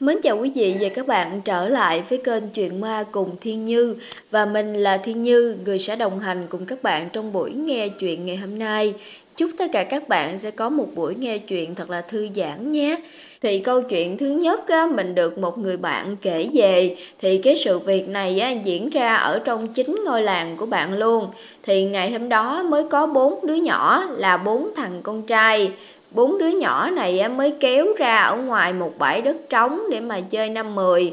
Mến chào quý vị và các bạn trở lại với kênh Chuyện Ma cùng Thiên Như. Và mình là Thiên Như, người sẽ đồng hành cùng các bạn trong buổi nghe chuyện ngày hôm nay. Chúc tất cả các bạn sẽ có một buổi nghe chuyện thật là thư giãn nhé. Thì câu chuyện thứ nhất á, mình được một người bạn kể về. Thì cái sự việc này á, diễn ra ở trong chính ngôi làng của bạn luôn. Thì ngày hôm đó mới có 4 đứa nhỏ là 4 thằng con trai. 4 đứa nhỏ này mới kéo ra ở ngoài một bãi đất trống để mà chơi năm mười.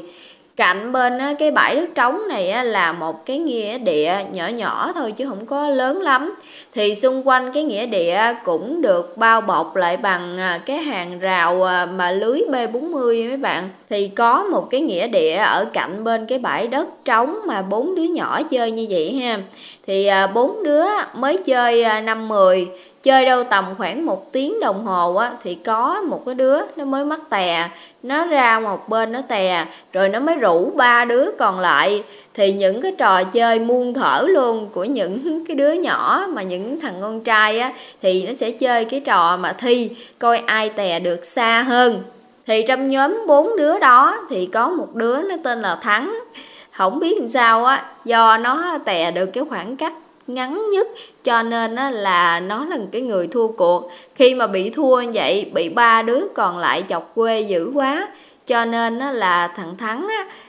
Cạnh bên cái bãi đất trống này là một cái nghĩa địa nhỏ nhỏ thôi chứ không có lớn lắm. Thì xung quanh cái nghĩa địa cũng được bao bọc lại bằng cái hàng rào mà lưới B40 mấy bạn. Thì có một cái nghĩa địa ở cạnh bên cái bãi đất trống mà 4 đứa nhỏ chơi như vậy ha. Thì 4 đứa mới chơi năm mười. Chơi đâu tầm khoảng 1 tiếng đồng hồ á, thì có một cái đứa nó mới mắc tè. Nó ra một bên nó tè, rồi nó mới rủ 3 đứa còn lại. Thì những cái trò chơi muôn thở luôn của những cái đứa nhỏ mà những thằng con trai á, thì nó sẽ chơi cái trò mà thi coi ai tè được xa hơn. Thì trong nhóm 4 đứa đó thì có một đứa nó tên là Thắng. Không biết làm sao á, do nó tè được cái khoảng cách ngắn nhất cho nên là nó là cái người thua cuộc. Khi mà bị thua như vậy, bị 3 đứa còn lại chọc quê dữ quá, cho nên là thằng Thắng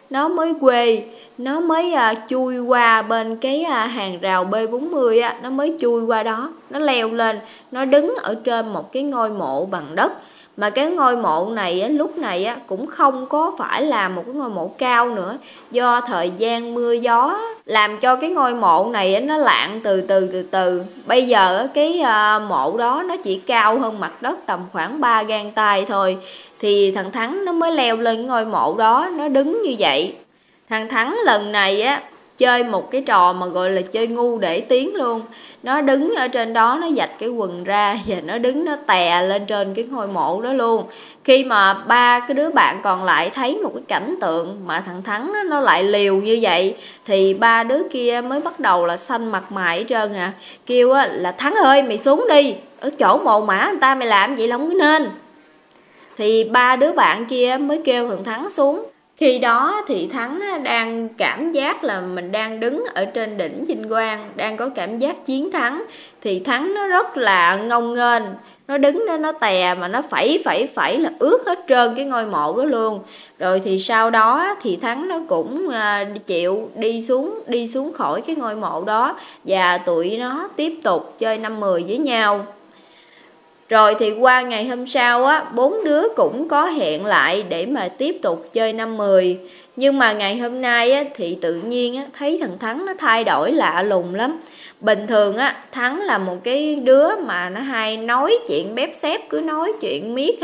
nó mới quê. Nó mới chui qua bên cái hàng rào B40, nó mới chui qua đó. Nó leo lên, nó đứng ở trên một cái ngôi mộ bằng đất. Mà cái ngôi mộ này lúc này cũng không có phải là một cái ngôi mộ cao nữa. Do thời gian mưa gió làm cho cái ngôi mộ này nó lạng từ từ. Bây giờ cái mộ đó nó chỉ cao hơn mặt đất tầm khoảng 3 gang tay thôi. Thì thằng Thắng nó mới leo lên ngôi mộ đó, nó đứng như vậy. Thằng Thắng lần này chơi một cái trò mà gọi là chơi ngu để tiếng luôn. Nó đứng ở trên đó, nó vạch cái quần ra và nó đứng nó tè lên trên cái ngôi mộ đó luôn. Khi mà 3 cái đứa bạn còn lại thấy một cái cảnh tượng mà thằng Thắng nó lại liều như vậy, thì 3 đứa kia mới bắt đầu là xanh mặt mày hết trơn hả. Kêu là Thắng ơi mày xuống đi, ở chỗ mồ mã người ta mày làm vậy là không có nên. Thì 3 đứa bạn kia mới kêu thằng Thắng xuống. Khi đó thì Thắng đang cảm giác là mình đang đứng ở trên đỉnh vinh quang, đang có cảm giác chiến thắng. Thì Thắng nó rất là ngông nghênh, nó đứng đó nó tè mà nó phẩy là ướt hết trơn cái ngôi mộ đó luôn. Rồi thì sau đó thì Thắng nó cũng chịu đi xuống khỏi cái ngôi mộ đó. Và tụi nó tiếp tục chơi năm mười với nhau. Rồi thì qua ngày hôm sau á, 4 đứa cũng có hẹn lại để mà tiếp tục chơi năm mười. Nhưng mà ngày hôm nay á, thì tự nhiên á, thấy thằng Thắng nó thay đổi lạ lùng lắm. Bình thường á, Thắng là một cái đứa mà nó hay nói chuyện bép xép, cứ nói chuyện miết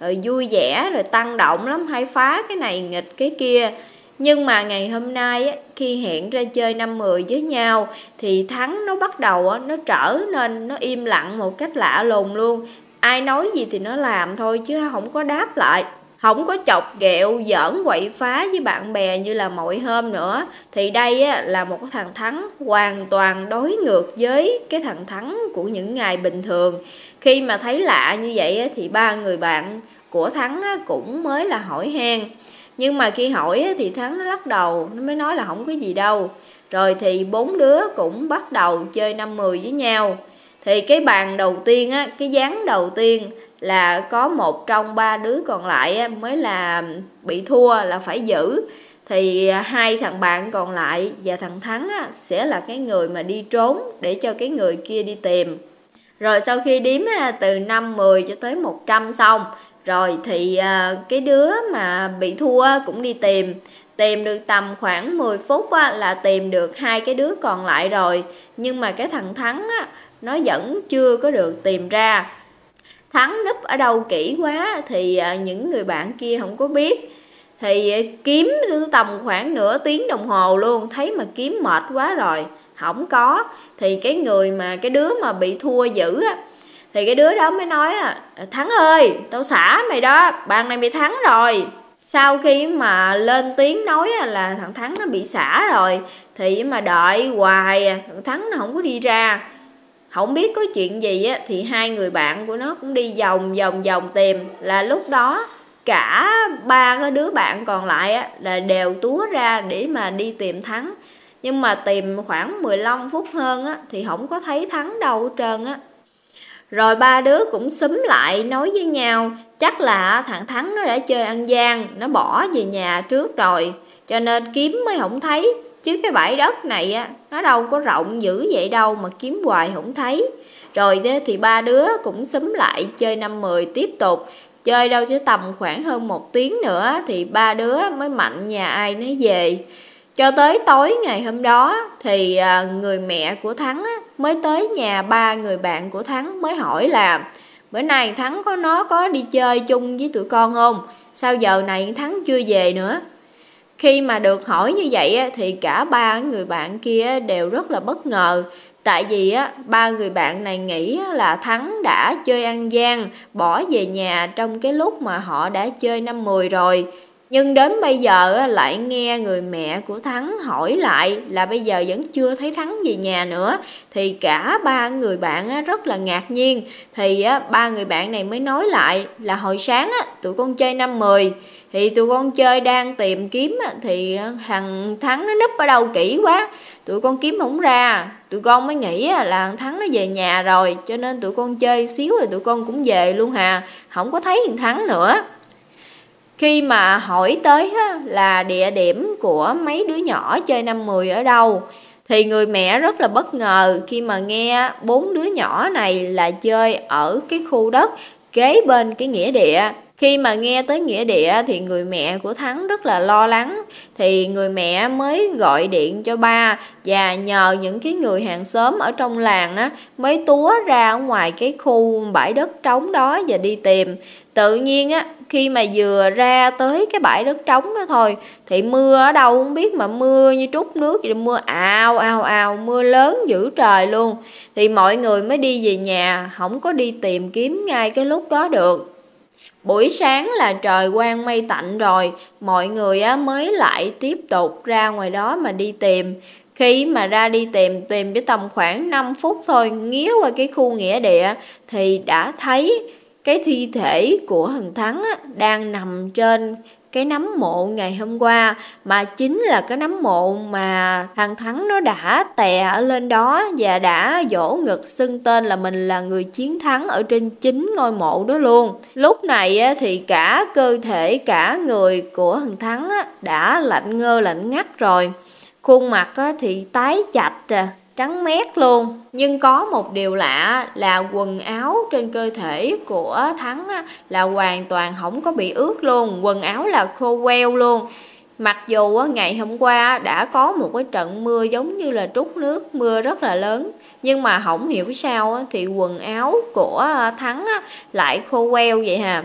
rồi vui vẻ, rồi tăng động lắm, hay phá cái này nghịch cái kia. Nhưng mà ngày hôm nay khi hẹn ra chơi năm mười với nhau thì Thắng nó bắt đầu nó trở nên nó im lặng một cách lạ lùng luôn. Ai nói gì thì nó làm thôi chứ nó không có đáp lại, không có chọc ghẹo giỡn quậy phá với bạn bè như là mọi hôm nữa. Thì đây là một thằng Thắng hoàn toàn đối ngược với cái thằng Thắng của những ngày bình thường. Khi mà thấy lạ như vậy thì 3 người bạn của Thắng cũng mới là hỏi han. Nhưng mà khi hỏi thì Thắng nó lắc đầu, nó mới nói là không có gì đâu. Rồi thì 4 đứa cũng bắt đầu chơi năm mười với nhau. Thì cái bàn đầu tiên, cái ván đầu tiên là có một trong 3 đứa còn lại mới là bị thua là phải giữ. Thì 2 thằng bạn còn lại và thằng Thắng sẽ là cái người mà đi trốn để cho cái người kia đi tìm. Rồi sau khi đếm từ 5, 10 cho tới 100 xong, rồi thì cái đứa mà bị thua cũng đi tìm. Tìm được tầm khoảng 10 phút là tìm được 2 cái đứa còn lại rồi. Nhưng mà cái thằng Thắng nó vẫn chưa có được tìm ra. Thắng núp ở đâu kỹ quá thì những người bạn kia không có biết. Thì kiếm tầm khoảng nửa tiếng đồng hồ luôn, thấy mà kiếm mệt quá rồi không có. Thì cái người mà cái đứa mà bị thua giữ thì cái đứa đó mới nói Thắng ơi tao xả mày đó, bạn này bị thắng rồi. Sau khi mà lên tiếng nói là thằng Thắng nó bị xả rồi, thì mà đợi hoài thằng Thắng nó không có đi ra. Không biết có chuyện gì thì 2 người bạn của nó cũng đi vòng tìm. Là lúc đó cả ba cái đứa bạn còn lại á, là đều túa ra để mà đi tìm Thắng. Nhưng mà tìm khoảng 15 phút hơn á, thì không có thấy Thắng đâu hết trơn á. Rồi ba đứa cũng xúm lại nói với nhau, chắc là thằng Thắng nó đã chơi ăn gian, nó bỏ về nhà trước rồi, cho nên kiếm mới không thấy. Chứ cái bãi đất này á, nó đâu có rộng dữ vậy đâu mà kiếm hoài không thấy. Rồi thì ba đứa cũng xúm lại chơi 5-10 tiếp tục. Chơi đâu chứ tầm khoảng hơn 1 tiếng nữa thì ba đứa mới mạnh nhà ai nấy về. Cho tới tối ngày hôm đó thì người mẹ của Thắng mới tới nhà ba người bạn của Thắng, mới hỏi là bữa nay Thắng có đi chơi chung với tụi con không? Sao giờ này Thắng chưa về nữa? Khi mà được hỏi như vậy thì cả ba người bạn kia đều rất là bất ngờ. Tại vì ba người bạn này nghĩ là Thắng đã chơi ăn gian, bỏ về nhà trong cái lúc mà họ đã chơi 5-10 rồi. Nhưng đến bây giờ lại nghe người mẹ của Thắng hỏi lại là bây giờ vẫn chưa thấy Thắng về nhà nữa, thì cả ba người bạn rất là ngạc nhiên. Thì ba người bạn này mới nói lại là hồi sáng tụi con chơi 5-10, thì tụi con chơi đang tìm kiếm thì thằng Thắng nó núp ở đâu kỹ quá, tụi con kiếm không ra. Tụi con mới nghĩ là Thắng nó về nhà rồi, cho nên tụi con chơi xíu rồi tụi con cũng về luôn hà, không có thấy thằng Thắng nữa. Khi mà hỏi tới là địa điểm của mấy đứa nhỏ chơi 5-10 ở đâu, thì người mẹ rất là bất ngờ khi mà nghe bốn đứa nhỏ này là chơi ở cái khu đất kế bên cái nghĩa địa. Khi mà nghe tới nghĩa địa thì người mẹ của Thắng rất là lo lắng. Thì người mẹ mới gọi điện cho ba, và nhờ những cái người hàng xóm ở trong làng mới túa ra ngoài cái khu bãi đất trống đó và đi tìm. Tự nhiên khi mà vừa ra tới cái bãi đất trống đó thôi thì mưa ở đâu không biết mà mưa như trút nước vậy, mưa ào ào ào, mưa lớn dữ trời luôn. Thì mọi người mới đi về nhà, không có đi tìm kiếm ngay cái lúc đó được. Buổi sáng là trời quang mây tạnh rồi, mọi người mới lại tiếp tục ra ngoài đó mà đi tìm. Khi mà ra đi tìm chỉ tầm khoảng 5 phút thôi, nghía qua cái khu nghĩa địa thì đã thấy cái thi thể của thằng Thắng đang nằm trên cái nấm mộ ngày hôm qua, mà chính là cái nấm mộ mà thằng Thắng nó đã tè ở lên đó và đã dỗ ngực xưng tên là mình là người chiến thắng ở trên chính ngôi mộ đó luôn. Lúc này thì cả cơ thể, cả người của thằng Thắng đã lạnh ngơ lạnh ngắt rồi, khuôn mặt thì tái chạch trắng mét luôn. Nhưng có một điều lạ là quần áo trên cơ thể của Thắng là hoàn toàn không có bị ướt luôn, quần áo là khô queo luôn. Mặc dù ngày hôm qua đã có một cái trận mưa giống như là trút nước, mưa rất là lớn, nhưng mà không hiểu sao thì quần áo của Thắng lại khô queo vậy hà.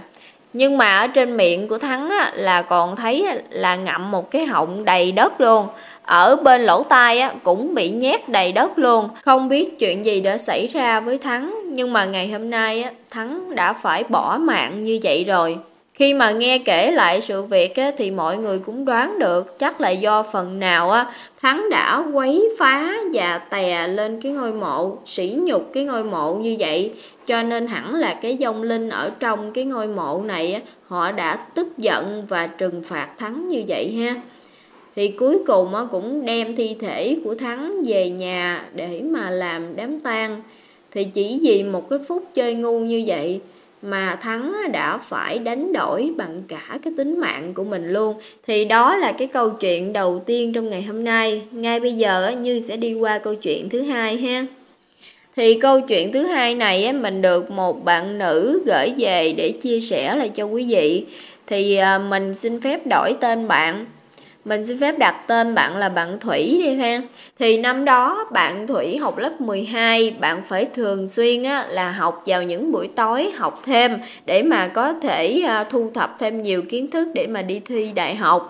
Nhưng mà ở trên miệng của Thắng là còn thấy là ngậm một cái họng đầy đất luôn. Ở bên lỗ tai cũng bị nhét đầy đất luôn. Không biết chuyện gì đã xảy ra với Thắng, nhưng mà ngày hôm nay Thắng đã phải bỏ mạng như vậy rồi. Khi mà nghe kể lại sự việc thì mọi người cũng đoán được chắc là do phần nào Thắng đã quấy phá và tè lên cái ngôi mộ, sỉ nhục cái ngôi mộ như vậy. Cho nên hẳn là cái vong linh ở trong cái ngôi mộ này họ đã tức giận và trừng phạt Thắng như vậy ha. Thì cuối cùng cũng đem thi thể của Thắng về nhà để mà làm đám tang. Thì chỉ vì một cái phút chơi ngu như vậy mà Thắng đã phải đánh đổi bằng cả cái tính mạng của mình luôn. Thì đó là cái câu chuyện đầu tiên trong ngày hôm nay. Ngay bây giờ Như sẽ đi qua câu chuyện thứ hai ha. Thì câu chuyện thứ hai này mình được một bạn nữ gửi về để chia sẻ lại cho quý vị. Thì mình xin phép đổi tên bạn. Mình xin phép đặt tên bạn là bạn Thủy đi ha. Thì năm đó bạn Thủy học lớp 12, bạn phải thường xuyên là học vào những buổi tối, học thêm để mà có thể thu thập thêm nhiều kiến thức để mà đi thi đại học.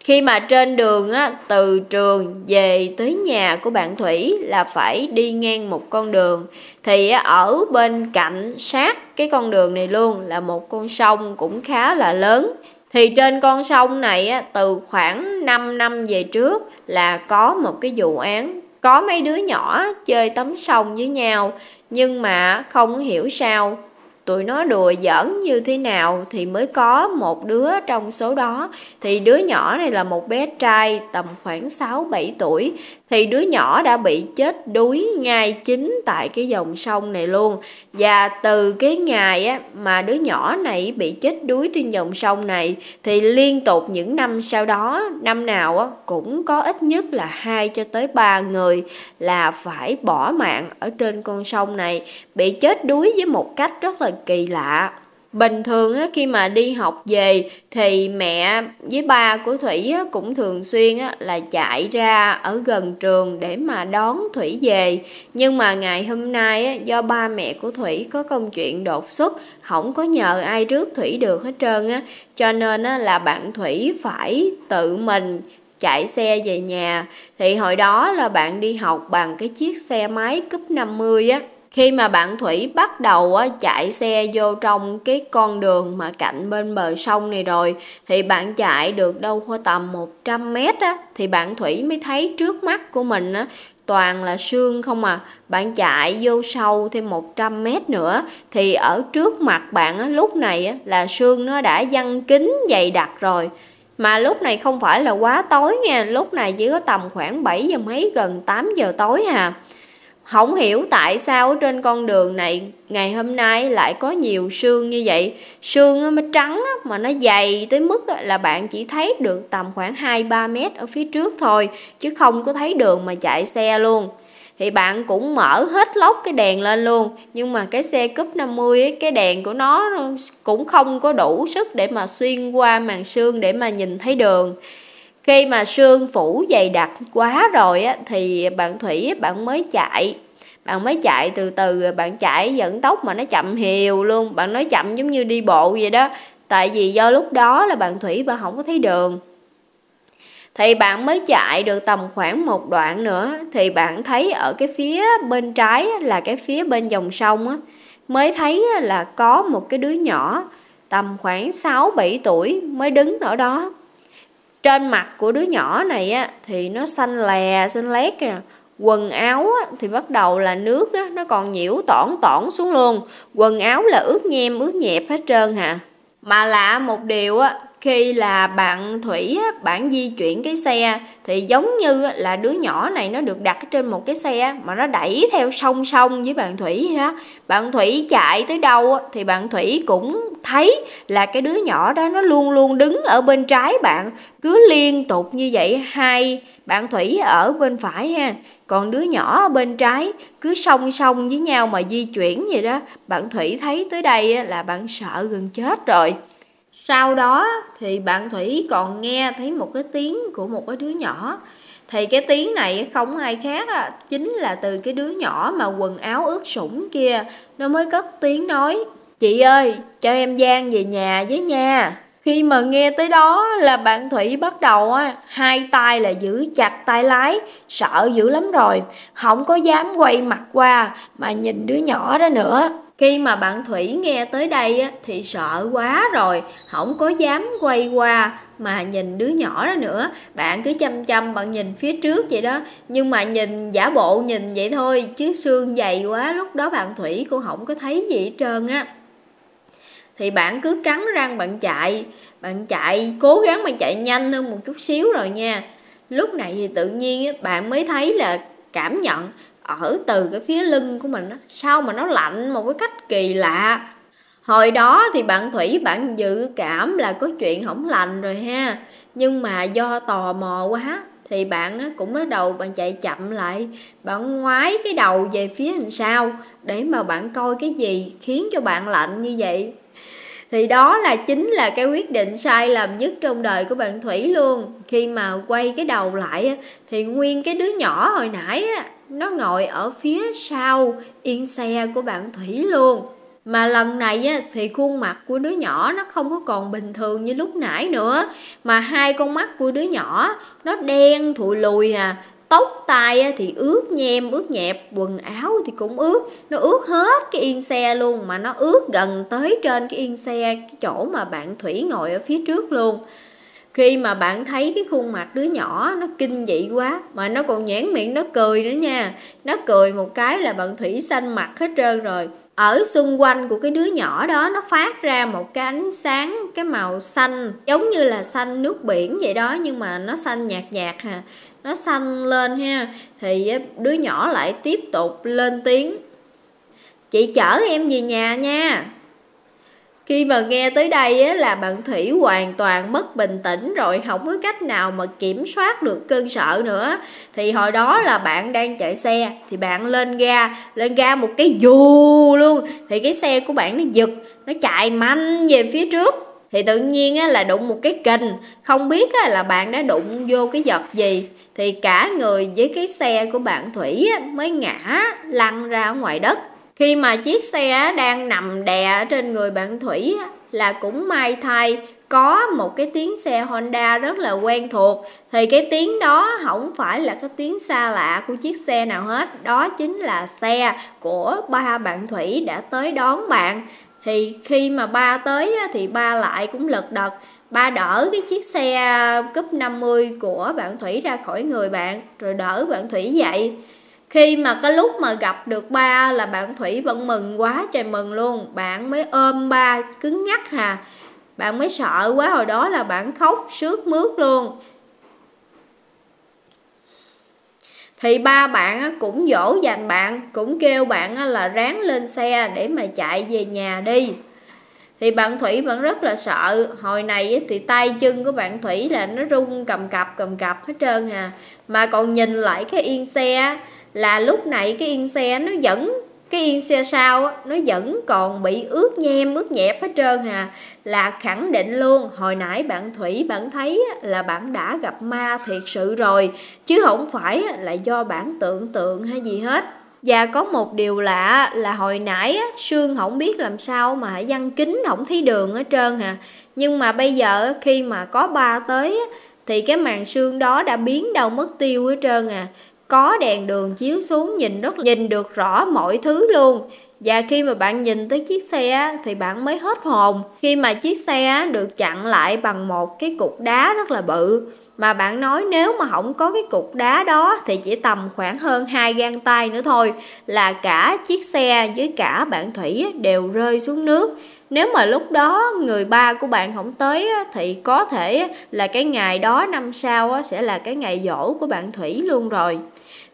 Khi mà trên đường từ trường về tới nhà của bạn Thủy là phải đi ngang một con đường. Thì ở bên cạnh sát cái con đường này luôn là một con sông cũng khá là lớn. Thì trên con sông này từ khoảng 5 năm về trước là có một cái vụ án. Có mấy đứa nhỏ chơi tắm sông với nhau, nhưng mà không hiểu sao tụi nó đùa giỡn như thế nào thì mới có một đứa trong số đó. Thì đứa nhỏ này là một bé trai tầm khoảng 6-7 tuổi. Thì đứa nhỏ đã bị chết đuối ngay chính tại cái dòng sông này luôn. Và từ cái ngày á, mà đứa nhỏ này bị chết đuối trên dòng sông này thì liên tục những năm sau đó, năm nào á, cũng có ít nhất là 2 cho tới 3 người là phải bỏ mạng ở trên con sông này, bị chết đuối với một cách rất là kỳ lạ. Bình thường khi mà đi học về thì mẹ với ba của Thủy cũng thường xuyên là chạy ra ở gần trường để mà đón Thủy về. Nhưng mà ngày hôm nay do ba mẹ của Thủy có công chuyện đột xuất, không có nhờ ai rước Thủy được hết trơn á, cho nên là bạn Thủy phải tự mình chạy xe về nhà. Thì hồi đó là bạn đi học bằng cái chiếc xe máy cúp 50 á. Khi mà bạn Thủy bắt đầu chạy xe vô trong cái con đường mà cạnh bên bờ sông này rồi, thì bạn chạy được đâu khoảng tầm 100 mét á, thì bạn Thủy mới thấy trước mắt của mình á, toàn là sương không à. Bạn chạy vô sâu thêm 100 mét nữa thì ở trước mặt bạn á, lúc này á, là sương nó đã giăng kín dày đặc rồi. Mà lúc này không phải là quá tối nha, lúc này chỉ có tầm khoảng 7 giờ mấy, gần 8 giờ tối à. Không hiểu tại sao ở trên con đường này ngày hôm nay lại có nhiều sương như vậy. Sương nó trắng mà nó dày tới mức là bạn chỉ thấy được tầm khoảng 2-3 mét ở phía trước thôi, chứ không có thấy đường mà chạy xe luôn. Thì bạn cũng mở hết lốc cái đèn lên luôn, nhưng mà cái xe cúp 50 ấy, cái đèn của nó cũng không có đủ sức để mà xuyên qua màn sương để mà nhìn thấy đường. Khi mà sương phủ dày đặc quá rồi á, thì bạn Thủy bạn mới chạy từ từ, bạn chạy vận tốc mà nó chậm hiều luôn, bạn nói chậm giống như đi bộ vậy đó. Tại vì do lúc đó là bạn Thủy bạn không có thấy đường. Thì bạn mới chạy được tầm khoảng một đoạn nữa thì bạn thấy ở cái phía bên trái là cái phía bên dòng sông á, mới thấy là có một cái đứa nhỏ tầm khoảng 6-7 tuổi mới đứng ở đó. Trên mặt của đứa nhỏ này á, thì nó xanh lét kìa. Quần áo á, thì bắt đầu là nước á, nó còn nhiễu tỏn xuống luôn. Quần áo là ướt nhem ướt nhẹp hết trơn hả. Mà lạ một điều á, khi là bạn Thủy á, bạn di chuyển cái xe thì giống như là đứa nhỏ này nó được đặt trên một cái xe mà nó đẩy theo song với bạn Thủy vậy đó. Bạn Thủy chạy tới đâu á, thì bạn Thủy cũng thấy là cái đứa nhỏ đó nó luôn luôn đứng ở bên trái bạn, cứ liên tục như vậy. Hai bạn Thủy ở bên phải ha, còn đứa nhỏ ở bên trái, cứ song với nhau mà di chuyển vậy đó. Bạn Thủy thấy tới đây là bạn sợ gần chết rồi. Sau đó thì bạn Thủy còn nghe thấy một cái tiếng của một cái đứa nhỏ. Thì cái tiếng này không ai khác chính là từ cái đứa nhỏ mà quần áo ướt sũng kia, nó mới cất tiếng nói: "Chị ơi, cho em Giang về nhà với nha." Khi mà nghe tới đó là bạn Thủy bắt đầu hai tay là giữ chặt tay lái, sợ dữ lắm rồi, không có dám quay mặt qua mà nhìn đứa nhỏ đó nữa. Khi mà bạn Thủy nghe tới đây thì sợ quá rồi, không có dám quay qua mà nhìn đứa nhỏ đó nữa. Bạn cứ chăm bạn nhìn phía trước vậy đó, nhưng mà nhìn giả bộ nhìn vậy thôi chứ sương dày quá, lúc đó bạn Thủy cũng không có thấy gì hết trơn á. Thì bạn cứ cắn răng bạn chạy cố gắng mà chạy nhanh hơn một chút xíu rồi nha. Lúc này thì tự nhiên bạn mới thấy là cảm nhận ở từ cái phía lưng của mình đó, sao mà nó lạnh một cái cách kỳ lạ. Hồi đó thì bạn Thủy bạn dự cảm là có chuyện không lành rồi ha, nhưng mà do tò mò quá thì bạn cũng bắt đầu bạn chạy chậm lại, bạn ngoái cái đầu về phía đằng sau để mà bạn coi cái gì khiến cho bạn lạnh như vậy. Thì đó là chính là cái quyết định sai lầm nhất trong đời của bạn Thủy luôn. Khi mà quay cái đầu lại thì nguyên cái đứa nhỏ hồi nãy nó ngồi ở phía sau yên xe của bạn Thủy luôn. Mà lần này thì khuôn mặt của đứa nhỏ nó không có còn bình thường như lúc nãy nữa, mà hai con mắt của đứa nhỏ nó đen thụi lùi à. Tóc tai thì ướt nhem ướt nhẹp, quần áo thì cũng ướt, nó ướt hết cái yên xe luôn, mà nó ướt gần tới trên cái yên xe, cái chỗ mà bạn Thủy ngồi ở phía trước luôn. Khi mà bạn thấy cái khuôn mặt đứa nhỏ nó kinh dị quá, mà nó còn nhoẻn miệng nó cười nữa nha. Nó cười một cái là bạn Thủy xanh mặt hết trơn rồi. ở xung quanh của cái đứa nhỏ đó nó phát ra một cái ánh sáng, cái màu xanh giống như là xanh nước biển vậy đó, nhưng mà nó xanh nhạt nhạt ha, nó xanh lên ha. Thì đứa nhỏ lại tiếp tục lên tiếng: "Chị chở em về nhà nha." Khi mà nghe tới đây á, là bạn Thủy hoàn toàn mất bình tĩnh rồi, không có cách nào mà kiểm soát được cơn sợ nữa. Thì hồi đó là bạn đang chạy xe, thì bạn lên ga một cái dù luôn. Thì cái xe của bạn nó giật, nó chạy mạnh về phía trước. Thì tự nhiên á, là đụng một cái kình, không biết á, là bạn đã đụng vô cái vật gì. Thì cả người với cái xe của bạn Thủy á, mới ngã lăn ra ngoài đất. Khi mà chiếc xe đang nằm đè trên người bạn Thủy là cũng may thay có một cái tiếng xe Honda rất là quen thuộc. Thì cái tiếng đó không phải là cái tiếng xa lạ của chiếc xe nào hết, đó chính là xe của ba bạn Thủy đã tới đón bạn. Thì khi mà ba tới thì ba lại cũng lật đật, ba đỡ cái chiếc xe cúp 50 của bạn Thủy ra khỏi người bạn, rồi đỡ bạn Thủy dậy. Khi mà cái lúc mà gặp được ba là bạn Thủy vẫn mừng quá trời mừng luôn. Bạn mới ôm ba cứng nhắc hà, bạn mới sợ quá, hồi đó là bạn khóc sướt mướt luôn. Thì ba bạn cũng dỗ dành bạn, cũng kêu bạn là ráng lên xe để mà chạy về nhà đi. Thì bạn Thủy vẫn rất là sợ. Hồi này thì tay chân của bạn Thủy là nó run cầm cập hết trơn hà. Mà còn nhìn lại cái yên xe, là lúc nãy cái yên xe nó vẫn, cái yên xe sau nó vẫn còn bị ướt nhem ướt nhẹp hết trơn hà. Là khẳng định luôn, hồi nãy bạn Thủy bạn thấy là bạn đã gặp ma thiệt sự rồi, chứ không phải là do bạn tưởng tượng hay gì hết. Và có một điều lạ là hồi nãy Sương không biết làm sao mà văn kính không thấy đường hết trơn hà. Nhưng mà bây giờ khi mà có ba tới thì cái màn sương đó đã biến đâu mất tiêu hết trơn à. Có đèn đường chiếu xuống nhìn được rõ mọi thứ luôn. Và khi mà bạn nhìn tới chiếc xe thì bạn mới hết hồn, khi mà chiếc xe được chặn lại bằng một cái cục đá rất là bự. Mà bạn nói nếu mà không có cái cục đá đó thì chỉ tầm khoảng hơn 2 gang tay nữa thôi là cả chiếc xe với cả bạn Thủy đều rơi xuống nước. Nếu mà lúc đó người ba của bạn không tới thì có thể là cái ngày đó năm sau sẽ là cái ngày giỗ của bạn Thủy luôn rồi.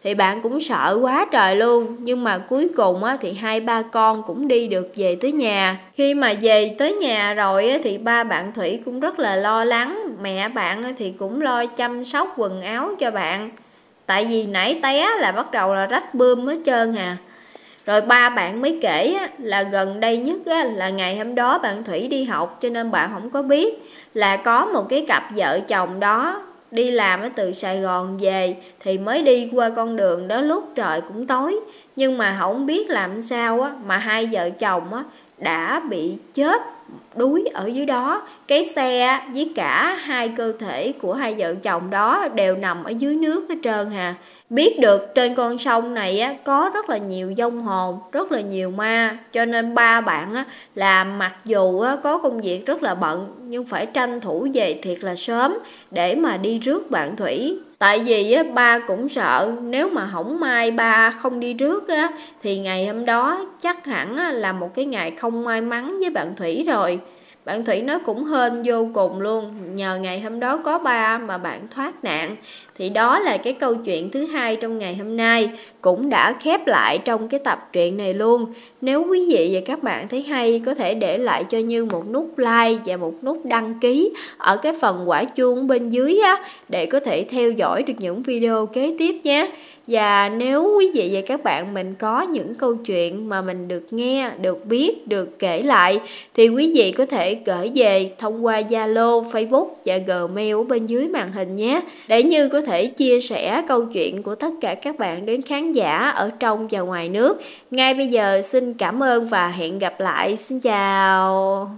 Thì bạn cũng sợ quá trời luôn. Nhưng mà cuối cùng thì hai ba con cũng đi được về tới nhà. Khi mà về tới nhà rồi thì ba bạn Thủy cũng rất là lo lắng. Mẹ bạn thì cũng lo chăm sóc quần áo cho bạn, tại vì nãy té là bắt đầu là rách bươm hết trơn hà. Rồi ba bạn mới kể là gần đây nhất là ngày hôm đó bạn Thủy đi học, cho nên bạn không có biết là có một cái cặp vợ chồng đó đi làm ở từ Sài Gòn về thì mới đi qua con đường đó lúc trời cũng tối. Nhưng mà không biết làm sao mà hai vợ chồng đã bị chớp đuối ở dưới đó. Cái xe với cả hai cơ thể của hai vợ chồng đó đều nằm ở dưới nước hết trơn hà. Biết được trên con sông này có rất là nhiều vong hồn, rất là nhiều ma, cho nên ba bạn là mặc dù có công việc rất là bận nhưng phải tranh thủ về thiệt là sớm để mà đi rước bạn Thủy. Tại vì ba cũng sợ nếu mà không may ba không đi rước thì ngày hôm đó chắc hẳn là một cái ngày không may mắn với bạn Thủy rồi. Bạn Thủy nó cũng hên vô cùng luôn, nhờ ngày hôm đó có ba mà bạn thoát nạn. Thì đó là cái câu chuyện thứ hai trong ngày hôm nay, cũng đã khép lại trong cái tập truyện này luôn. Nếu quý vị và các bạn thấy hay, có thể để lại cho Như một nút like và một nút đăng ký ở cái phần quả chuông bên dưới để có thể theo dõi được những video kế tiếp nhé. Và nếu quý vị và các bạn mình có những câu chuyện mà mình được nghe, được biết, được kể lại thì quý vị có thể gửi về thông qua Zalo, Facebook và Gmail ở bên dưới màn hình nhé, để Như có thể chia sẻ câu chuyện của tất cả các bạn đến khán giả ở trong và ngoài nước. Ngay bây giờ xin cảm ơn và hẹn gặp lại. Xin chào.